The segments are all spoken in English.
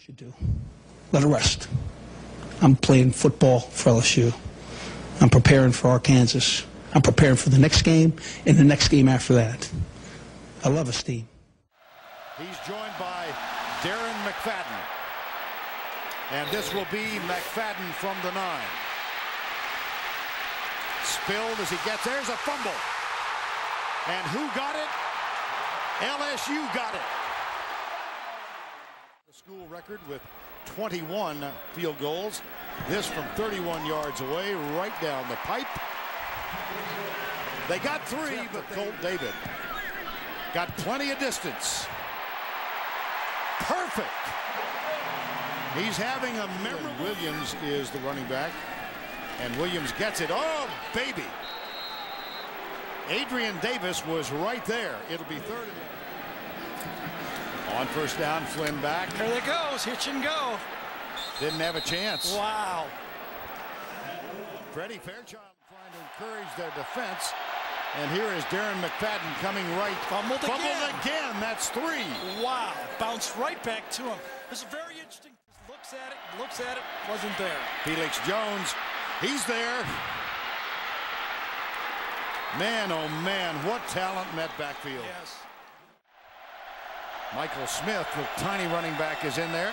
You should do. Let it rest. I'm playing football for LSU. I'm preparing for Arkansas. I'm preparing for the next game and the next game after that. I love his team. He's joined by Darren McFadden. And this will be McFadden from the 9. Spilled as he gets, there's a fumble. And who got it? LSU got it. The school record with 21 field goals. This from 31 yards away, right down the pipe. They got 3, but Colt David got plenty of distance. Perfect. He's having a memory. Williams is the running back. And Williams gets it. Oh, baby. Adrian Davis was right there. It'll be third. On first down, Flynn back. There it goes. Hitch and go. Didn't have a chance. Wow. Freddie Fairchild trying to encourage their defense. And here is Darren McFadden coming right. Fumbled again. That's 3. Wow. Bounced right back to him. This is very interesting. Looks at it. Wasn't there. Felix Jones. He's there. Man, oh man, what talent in that backfield. Yes. Michael Smith, with tiny running back, is in there.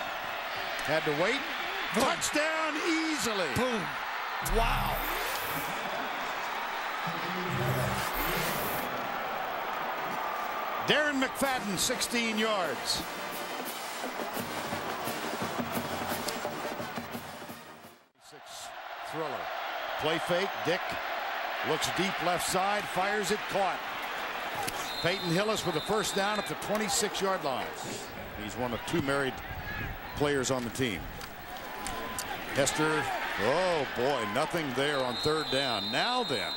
Had to wait. Boom. Touchdown easily. Boom. Wow. Darren McFadden, 16 yards. Thriller. Play fake. Dick looks deep left side, fires it, caught. Peyton Hillis with a first down at the 26-yard line. He's one of 2 married players on the team. Hester, oh boy, nothing there on third down. Now then,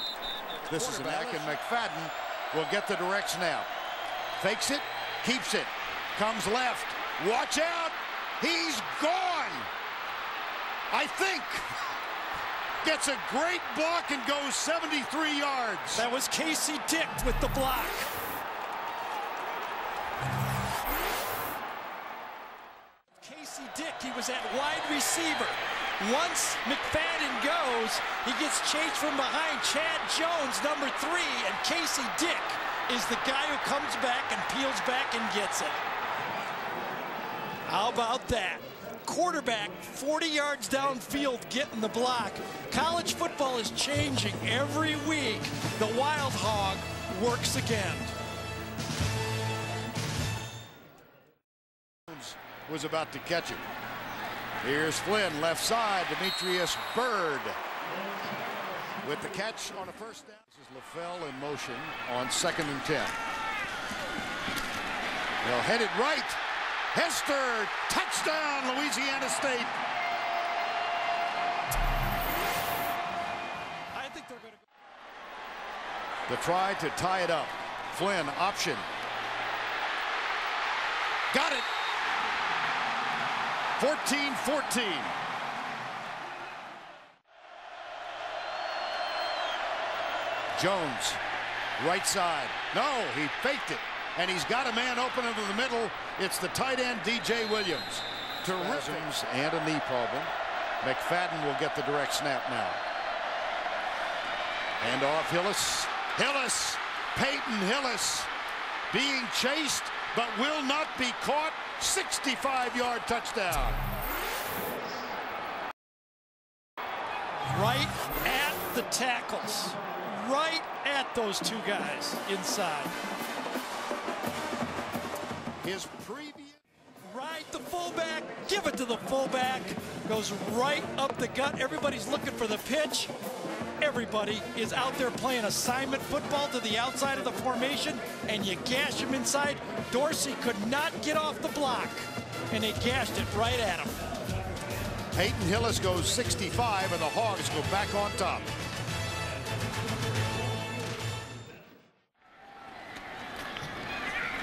this is back, and McFadden will get the direction out. Fakes it, keeps it, comes left. Watch out, he's gone. I think. Gets a great block and goes 73 yards. That was Casey Dick with the block. Casey Dick, he was at wide receiver. Once McFadden goes, he gets chased from behind. Chad Jones, number 3, and Casey Dick is the guy who comes back and peels back and gets it. How about that? Quarterback 40 yards downfield getting the block. College football is changing every week. The Wild Hog works again. Was about to catch it. Here's Flynn, left side, Demetrius Byrd. With the catch on a first down. This is LaFell in motion on 2nd and 10. They'll head it right. Hester, touchdown, Louisiana State. I think they're going to try to tie it up. Flynn, option. Got it. 14-14. Jones, right side. No, he faked it. And he's got a man open into the middle. It's the tight end, D.J. Williams. Terrific. And a knee problem. McFadden will get the direct snap now. And off Hillis. Peyton Hillis being chased, but will not be caught. 65-yard touchdown. Right at the tackles. Right at those 2 guys inside. His previous right, the fullback, give it to the fullback, goes right up the gut. Everybody's looking for the pitch. Everybody is out there playing assignment football to the outside of the formation, and you gash him inside. Dorsey could not get off the block, and they gashed it right at him. Peyton Hillis goes 65, and the Hogs go back on top.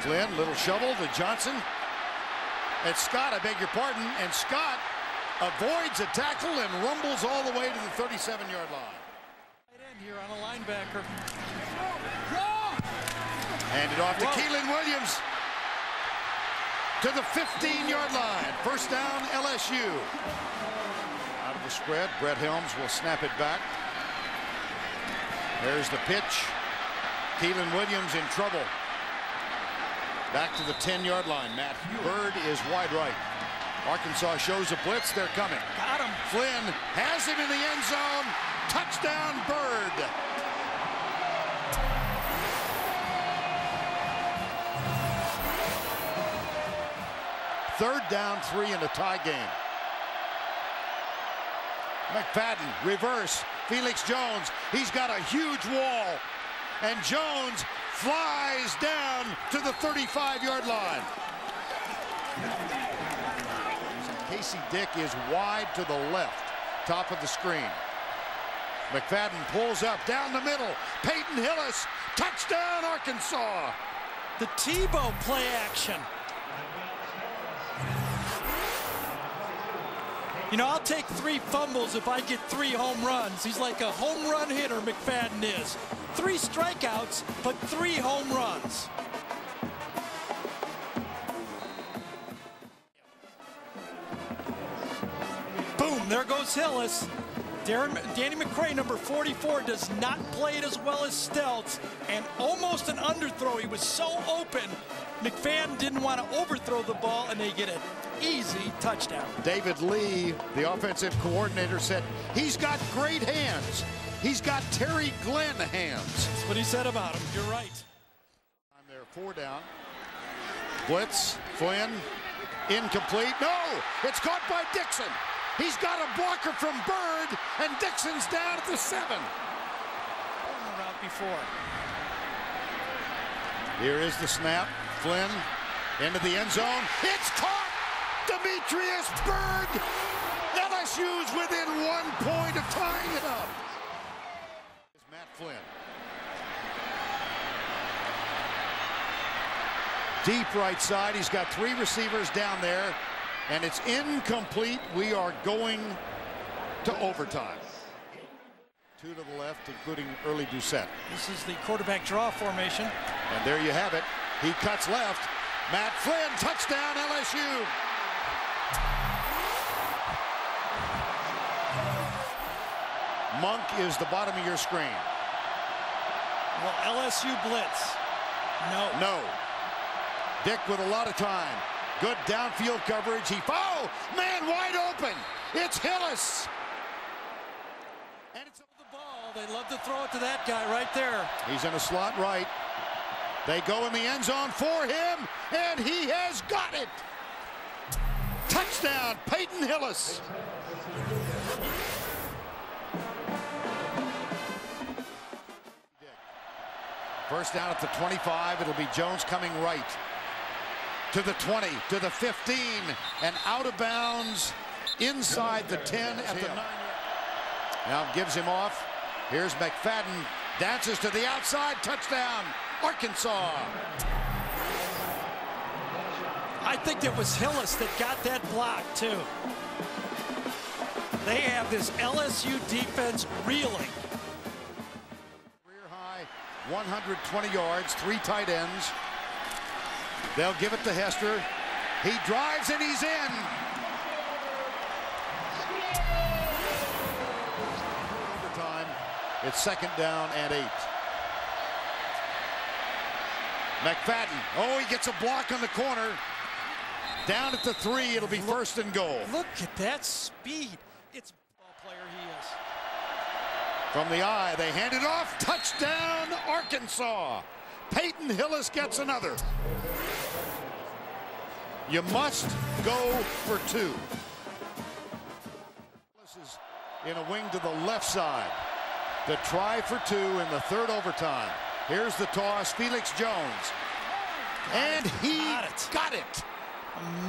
Flynn, little shovel to Johnson. It's Scott, I beg your pardon. And Scott avoids a tackle and rumbles all the way to the 37-yard line. Right in here on a linebacker. Hand it off to Keelan Williams. to the 15-yard line. First down, LSU. Out of the spread, Brett Helms will snap it back. There's the pitch. Keelan Williams in trouble. Back to the 10-yard line. Matt Bird is wide right. Arkansas shows a blitz. They're coming. Got him. Flynn has him in the end zone. Touchdown, Bird. Third down, 3 in a tie game. McFadden, reverse. Felix Jones, he's got a huge wall. And Jones flies down to the 35-yard line. Casey Dick is wide to the left, top of the screen. McFadden pulls up, down the middle. Peyton Hillis, touchdown, Arkansas. The Tebow play action. You know, I'll take 3 fumbles if I get 3 home runs. He's like a home run hitter, McFadden is. 3 strikeouts, but 3 home runs. Boom, there goes Hillis. Danny McCray, number 44, does not play it as well as Stelz, and almost an underthrow. He was so open. McFadden didn't want to overthrow the ball, and they get an easy touchdown. David Lee, the offensive coordinator, said he's got great hands. He's got Terry Glenn hands. That's what he said about him. You're right. They're 4 down. Blitz, Flynn, incomplete. No, it's caught by Dixon. He's got a blocker from Bird, and Dixon's down at the 7. Route before. Here is the snap. Flynn into the end zone. It's caught. Demetrius Byrd. LSU's within 1 point of tying it up. Matt Flynn. Deep right side. He's got 3 receivers down there. And it's incomplete. We are going to overtime. 2 to the left, including Early Doucette. This is the quarterback draw formation. And there you have it. He cuts left. Matt Flynn, touchdown, LSU. Monk is the bottom of your screen. Well, LSU blitz. No. No. Dick with a lot of time. Good downfield coverage. Oh, man, wide open. It's Hillis. And it's up the ball. They love to throw it to that guy right there. He's in a slot right. They go in the end zone for him, and he has got it. Touchdown, Peyton Hillis. First down at the 25. It'll be Jones coming right. To the 20, to the 15, and out of bounds inside the 10 at the 9. Now gives him off. Here's McFadden, dances to the outside, touchdown, Arkansas. I think it was Hillis that got that block, too. They have this LSU defense reeling. Career high, 120 yards, 3 tight ends. They'll give it to Hester. He drives and he's in. Overtime. It's 2nd down and 8. McFadden. Oh, he gets a block on the corner. Down at the 3. It'll be first and goal. Look at that speed. It's a ball player he is. From the eye, they hand it off. Touchdown, Arkansas. Peyton Hillis gets another. You must go for 2. Hillis is in a wing to the left side. The try for 2 in the 3rd overtime. Here's the toss, Felix Jones. And he got it.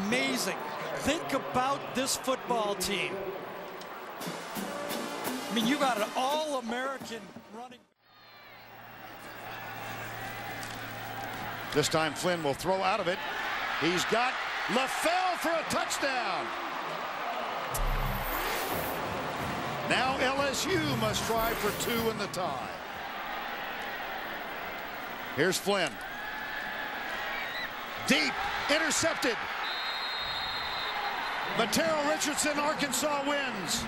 Amazing. Think about this football team. I mean, you got an all-American running. This time Flynn will throw out of it. He's got LaFell for a touchdown. Now LSU must try for 2 in the tie. Here's Flynn. Deep, intercepted. Matero Richardson, Arkansas wins.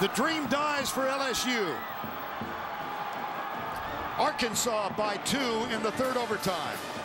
The dream dies for LSU. Arkansas by 2 in the third overtime.